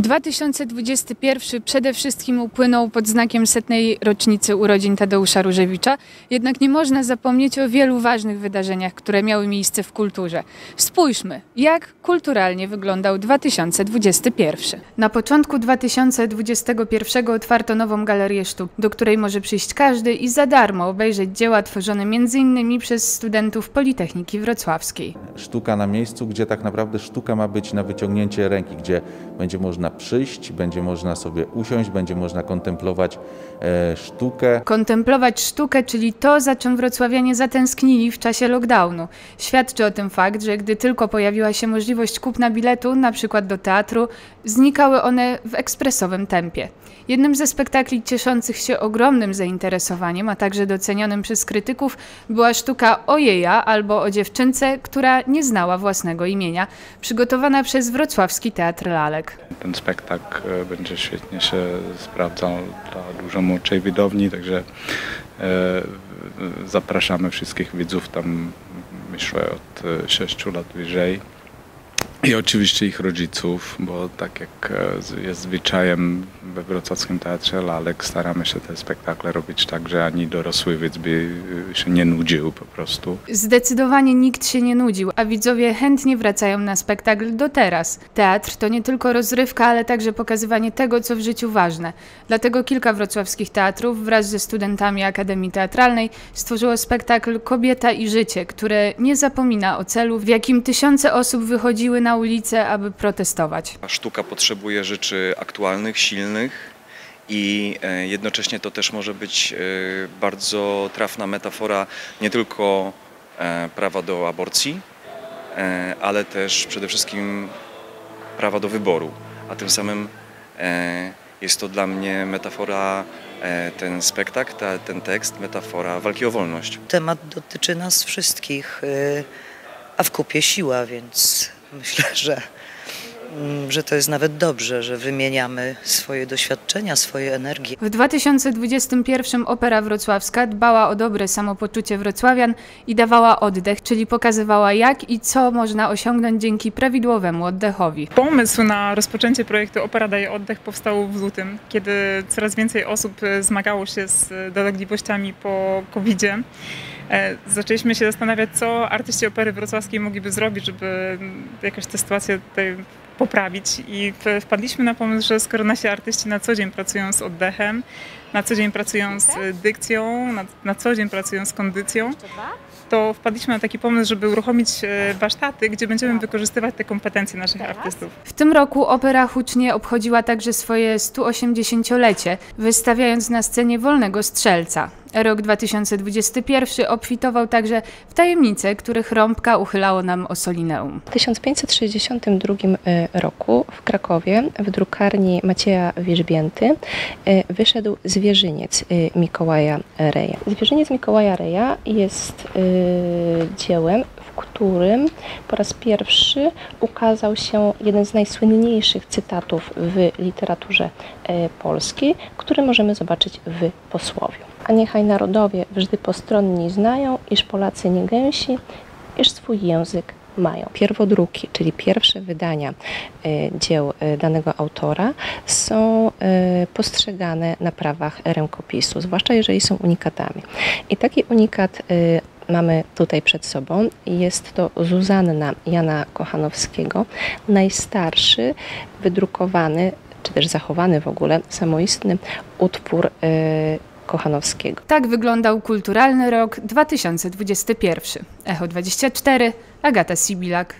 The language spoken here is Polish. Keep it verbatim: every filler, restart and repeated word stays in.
dwa tysiące dwudziesty pierwszy przede wszystkim upłynął pod znakiem setnej rocznicy urodzin Tadeusza Różewicza, jednak nie można zapomnieć o wielu ważnych wydarzeniach, które miały miejsce w kulturze. Spójrzmy, jak kulturalnie wyglądał dwa tysiące dwudziesty pierwszy. Na początku dwa tysiące dwudziestego pierwszego otwarto nową galerię sztuk, do której może przyjść każdy i za darmo obejrzeć dzieła tworzone między innymi przez studentów Politechniki Wrocławskiej. Sztuka na miejscu, gdzie tak naprawdę sztuka ma być na wyciągnięcie ręki, gdzie będzie można przyjść, będzie można sobie usiąść, będzie można kontemplować e, sztukę. Kontemplować sztukę, czyli to, za czym wrocławianie zatęsknili w czasie lockdownu. Świadczy o tym fakt, że gdy tylko pojawiła się możliwość kupna biletu, na przykład do teatru, znikały one w ekspresowym tempie. Jednym ze spektakli cieszących się ogromnym zainteresowaniem, a także docenionym przez krytyków, była sztuka Ojeja albo o dziewczynce, która nie znała własnego imienia, przygotowana przez Wrocławski Teatr Lalek. Ten spektakl będzie świetnie się sprawdzał dla dużo młodszej widowni, także zapraszamy wszystkich widzów tam, myślę, od sześciu lat wyżej. I oczywiście ich rodziców, bo tak jak jest zwyczajem we Wrocławskim Teatrze Lalek, staramy się te spektakle robić tak, że ani dorosły widz by się nie nudził po prostu. Zdecydowanie nikt się nie nudził, a widzowie chętnie wracają na spektakl do teraz. Teatr to nie tylko rozrywka, ale także pokazywanie tego, co w życiu ważne. Dlatego kilka wrocławskich teatrów wraz ze studentami Akademii Teatralnej stworzyło spektakl Kobieta i życie, które nie zapomina o celu, w jakim tysiące osób wychodziły na ulicę, aby protestować. Sztuka potrzebuje rzeczy aktualnych, silnych i jednocześnie to też może być bardzo trafna metafora nie tylko prawa do aborcji, ale też przede wszystkim prawa do wyboru, a tym samym jest to dla mnie metafora, ten spektakl, ten tekst, metafora walki o wolność. Temat dotyczy nas wszystkich, a w kupie siła, więc myślę, że, że to jest nawet dobrze, że wymieniamy swoje doświadczenia, swoje energie. W dwa tysiące dwudziestym pierwszym Opera Wrocławska dbała o dobre samopoczucie wrocławian i dawała oddech, czyli pokazywała, jak i co można osiągnąć dzięki prawidłowemu oddechowi. Pomysł na rozpoczęcie projektu Opera daje oddech powstał w lutym, kiedy coraz więcej osób zmagało się z dolegliwościami po kowid-zie. Zaczęliśmy się zastanawiać, co artyści Opery Wrocławskiej mogliby zrobić, żeby jakoś tę sytuację tutaj poprawić, i wpadliśmy na pomysł, że skoro nasi artyści na co dzień pracują z oddechem, na co dzień pracują z dykcją, na, na co dzień pracują z kondycją, to wpadliśmy na taki pomysł, żeby uruchomić warsztaty, gdzie będziemy wykorzystywać te kompetencje naszych artystów. W tym roku opera hucznie obchodziła także swoje stuosiemdziesięciolecie, wystawiając na scenie Wolnego Strzelca. Rok dwa tysiące dwudziesty pierwszy obfitował także w tajemnice, których rąbka uchylało nam Osolineum. W tysiąc pięćset sześćdziesiątym drugim roku w Krakowie w drukarni Macieja Wierzbięty wyszedł Zwierzyniec Mikołaja Reja. Zwierzyniec Mikołaja Reja jest dziełem, w którym po raz pierwszy ukazał się jeden z najsłynniejszych cytatów w literaturze polskiej, który możemy zobaczyć w posłowiu. A niechaj narodowie wżdy postronni znają, iż Polacy nie gęsi, iż swój język mają. Pierwodruki, czyli pierwsze wydania dzieł danego autora, są postrzegane na prawach rękopisu, zwłaszcza jeżeli są unikatami. I taki unikat mamy tutaj przed sobą. Jest to Zuzanna Jana Kochanowskiego, najstarszy wydrukowany, czy też zachowany w ogóle, samoistny utwór Kochanowskiego. Tak wyglądał kulturalny rok dwa tysiące dwudziesty pierwszy. Echo dwadzieścia cztery, Agata Sibilak.